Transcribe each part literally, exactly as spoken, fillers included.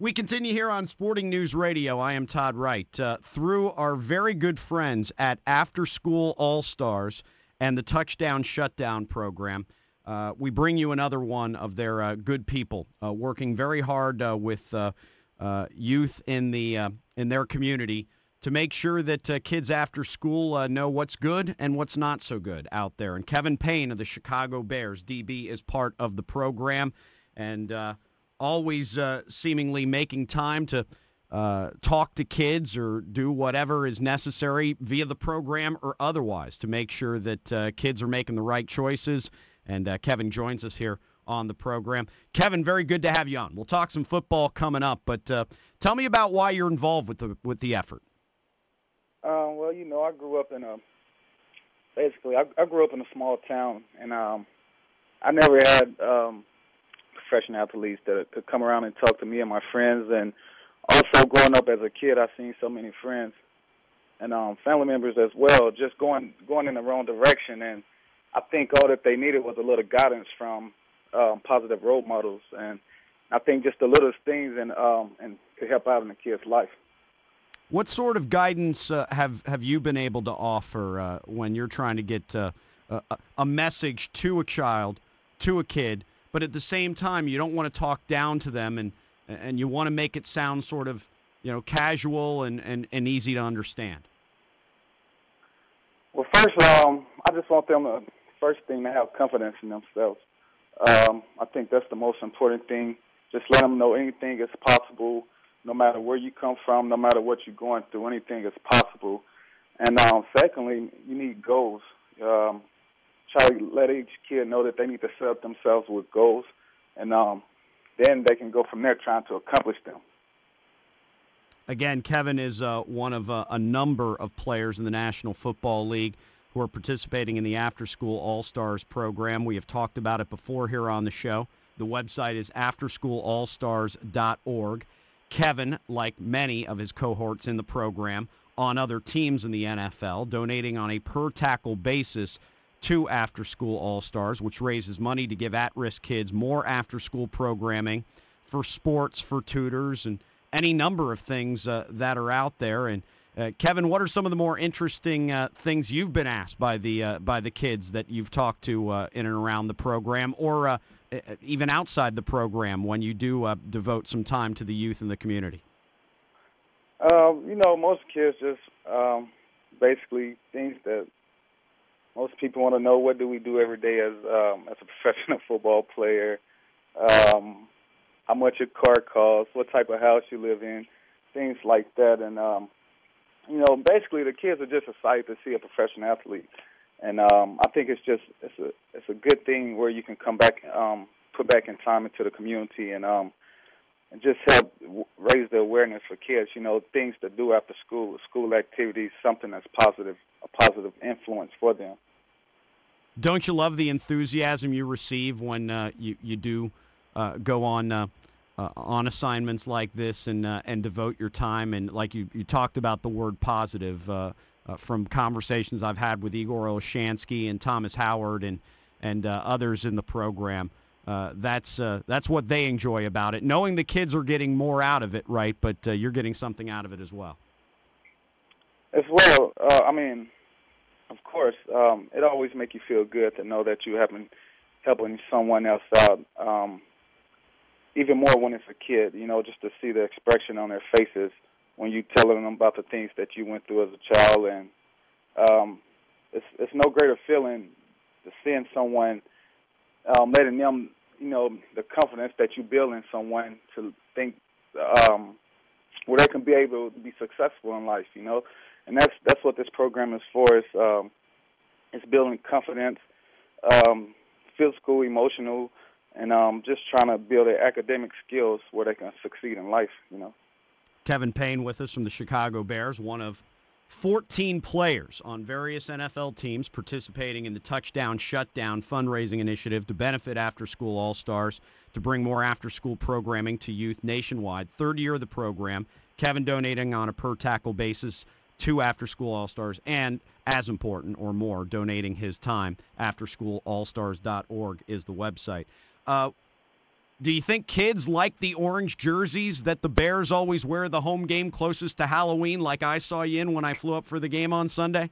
We continue here on Sporting News Radio. I am Todd Wright. Uh, through our very good friends at After School All-Stars and the Touchdown Shutdown program, uh, we bring you another one of their uh, good people uh, working very hard uh, with uh, uh, youth in the uh, in their community to make sure that uh, kids after school uh, know what's good and what's not so good out there. And Kevin Payne of the Chicago Bears, D B, is part of the program, and uh, always uh, seemingly making time to uh, talk to kids or do whatever is necessary via the program or otherwise to make sure that uh, kids are making the right choices. And uh, Kevin joins us here on the program. Kevin, very good to have you on. We'll talk some football coming up, but uh, tell me about why you're involved with the with the effort. Uh, well, you know, I grew up in a basically I, I grew up in a small town, and um, I never had um, professional athletes that could come around and talk to me and my friends. And also, growing up as a kid, I seen so many friends and um, family members as well just going going in the wrong direction. And I think all that they needed was a little guidance from um, positive role models, and I think just the littlest things and um, and could help out in a kid's life. What sort of guidance uh, have, have you been able to offer uh, when you're trying to get uh, a, a message to a child, to a kid, but at the same time you don't want to talk down to them and and you want to make it sound sort of, you know, casual and, and, and easy to understand? Well, first of all, I just want them to, first thing, to have confidence in themselves. Um, I think that's the most important thing. Just let them know anything is possible. No matter where you come from, no matter what you're going through, anything is possible. And um, secondly, you need goals. Um, try to let each kid know that they need to set up themselves with goals, and um, then they can go from there trying to accomplish them. Again, Kevin is uh, one of uh, a number of players in the National Football League who are participating in the After School All-Stars program. We have talked about it before here on the show. The website is after school all stars dot org. Kevin, like many of his cohorts in the program, on other teams in the N F L, donating on a per-tackle basis to After School All-Stars, which raises money to give at-risk kids more after-school programming for sports, for tutors, and any number of things uh, that are out there. And, uh, Kevin, what are some of the more interesting uh, things you've been asked by the uh, by the kids that you've talked to uh, in and around the program, or uh, even outside the program, when you do uh, devote some time to the youth in the community? Um, you know, most kids just um, basically things that most people want to know. What do we do every day as um, as a professional football player? Um, how much your car costs? What type of house you live in? Things like that. And um, you know, basically the kids are just excited to see a professional athlete. And um, I think it's just it's a it's a good thing where you can come back, um, put back in time into the community, and um, and just help w- raise the awareness for kids. You know, things to do after school, school activities, something that's positive, a positive influence for them. Don't you love the enthusiasm you receive when uh, you you do uh, go on uh, uh, on assignments like this and uh, and devote your time? And like you you talked about the word positive. Uh, Uh, from conversations I've had with Igor Oshansky and Thomas Howard and and uh, others in the program, uh, that's uh, that's what they enjoy about it. Knowing the kids are getting more out of it, right? But uh, you're getting something out of it as well. As well, uh, I mean, of course, um, it always makes you feel good to know that you have been helping someone else out. Um, even more when it's a kid, you know, just to see the expression on their faces when you're telling them about the things that you went through as a child. And um, it's it's no greater feeling to seeing someone, um, letting them, you know, the confidence that you build in someone to think um, where they can be able to be successful in life, you know. And that's that's what this program is for. It's, um, it's building confidence, um, physical, emotional, and um, just trying to build their academic skills where they can succeed in life, you know. Kevin Payne with us from the Chicago Bears, one of fourteen players on various N F L teams participating in the Touchdown Shutdown fundraising initiative to benefit After School All-Stars to bring more after-school programming to youth nationwide. Third year of the program, Kevin donating on a per-tackle basis to After School All-Stars, and, as important or more, donating his time. after school all stars dot org is the website. Uh, Do you think kids like the orange jerseys that the Bears always wear the home game closest to Halloween, like I saw you in when I flew up for the game on Sunday?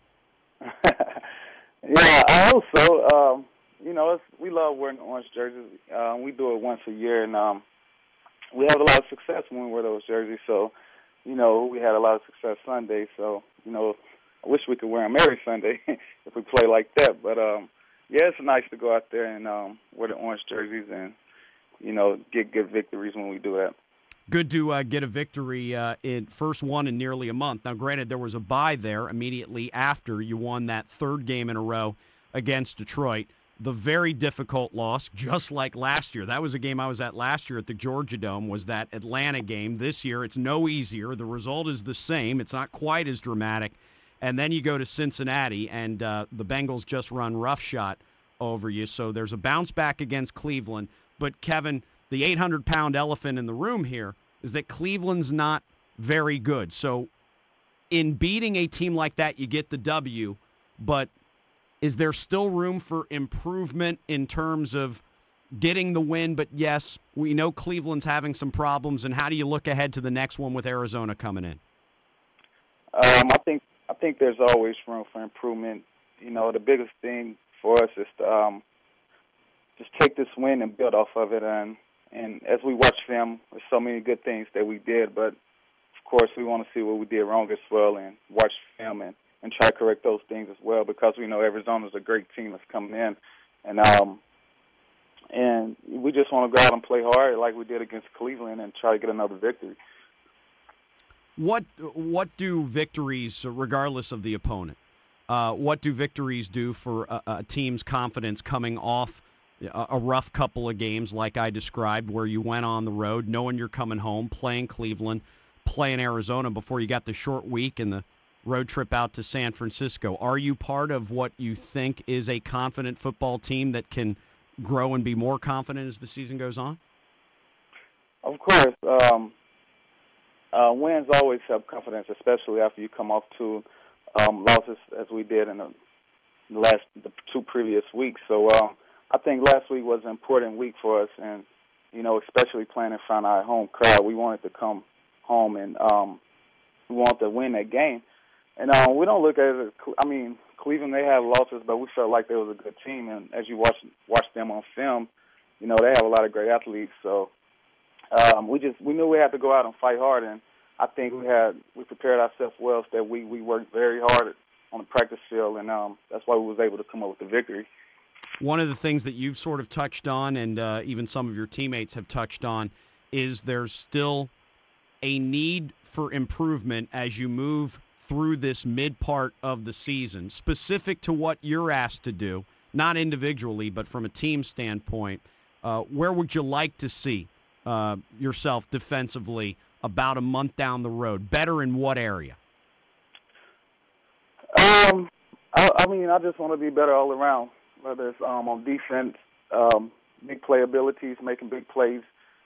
Yeah, I hope so. Um, you know, it's, we love wearing orange jerseys. Uh, we do it once a year, and um, we have a lot of success when we wear those jerseys. So, you know, we had a lot of success Sunday. So, you know, I wish we could wear them every Sunday if we play like that. But, um, yeah, it's nice to go out there and um, wear the orange jerseys and, you know, get good victories when we do that. Good to uh, get a victory, uh, in first one in nearly a month. Now, granted, there was a bye there immediately after you won that third game in a row against Detroit. The very difficult loss, just like last year. That was a game I was at last year at the Georgia Dome, was that Atlanta game. This year, it's no easier. The result is the same. It's not quite as dramatic. And then you go to Cincinnati, and uh, the Bengals just run roughshod over you. So there's a bounce back against Cleveland. But, Kevin, the eight hundred pound elephant in the room here is that Cleveland's not very good. So in beating a team like that, you get the W, but is there still room for improvement in terms of getting the win? But, yes, we know Cleveland's having some problems, and how do you look ahead to the next one with Arizona coming in? Um, I think I think there's always room for improvement. You know, the biggest thing for us is to um, just take this win and build off of it. And And as we watch film, there's so many good things that we did, but, of course, we want to see what we did wrong as well and watch film and, and try to correct those things as well, because we know Arizona's a great team that's coming in. And um, and we just want to go out and play hard like we did against Cleveland and try to get another victory. What, what do victories, regardless of the opponent, uh, what do victories do for a, a team's confidence coming off a rough couple of games like I described, where you went on the road knowing you're coming home, playing Cleveland, playing Arizona before you got the short week and the road trip out to San Francisco? Are you part of what you think is a confident football team that can grow and be more confident as the season goes on? Of course. Um, uh, wins always have confidence, especially after you come off two um, losses as we did in the last the two previous weeks. So, um, I think last week was an important week for us, and, you know, especially playing in front of our home crowd. We wanted to come home, and um, we wanted to win that game. And um, we don't look at it – I mean, Cleveland, they have losses, but we felt like they was a good team. And as you watch watch them on film, you know, they have a lot of great athletes. So um, we just – we knew we had to go out and fight hard, and I think we had – we prepared ourselves well so that we, we worked very hard on the practice field, and um, that's why we was able to come up with the victory. One of the things that you've sort of touched on, and uh, even some of your teammates have touched on, is there's still a need for improvement as you move through this mid-part of the season, specific to what you're asked to do, not individually, but from a team standpoint. Uh, where would you like to see uh, yourself defensively about a month down the road? Better in what area? Um, I, I mean, I just want to be better all around. Whether it's um, on defense, um, big play abilities, making big plays,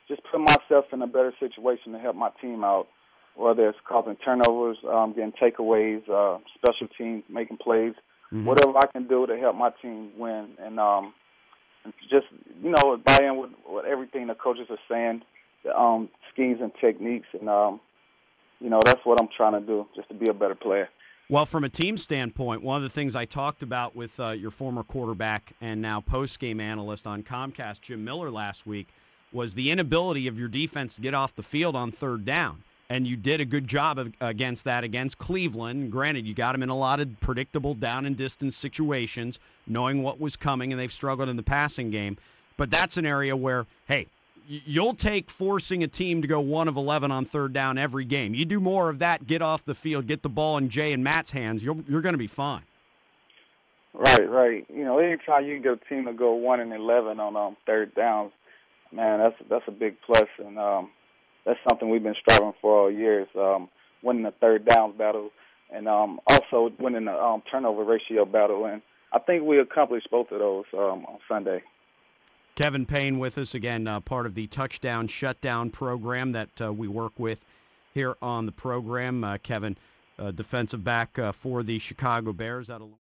just put myself in a better situation to help my team out, whether it's causing turnovers, um, getting takeaways, uh, special teams, making plays, mm-hmm. whatever I can do to help my team win. And um, just, you know, buy in with, with everything the coaches are saying, the um, schemes and techniques. And, um, you know, that's what I'm trying to do, just to be a better player. Well, from a team standpoint, one of the things I talked about with uh, your former quarterback and now post-game analyst on Comcast, Jim Miller, last week was the inability of your defense to get off the field on third down, and you did a good job of, against that against Cleveland. Granted, you got them in a lot of predictable down-and-distance situations, knowing what was coming, and they've struggled in the passing game. But that's an area where, hey, you'll take forcing a team to go one of eleven on third down every game. You do more of that, get off the field, get the ball in Jay and Matt's hands, you're, you're going to be fine. Right, right. You know, anytime you can get a team to go one and eleven on um, third downs, man, that's that's a big plus. And um, that's something we've been striving for all years, um, winning the third downs battle and um, also winning the um, turnover ratio battle. And I think we accomplished both of those um, on Sunday. Kevin Payne with us again, uh, part of the Touchdown Shutdown program that uh, we work with here on the program. Uh, Kevin, uh, defensive back uh, for the Chicago Bears. That'll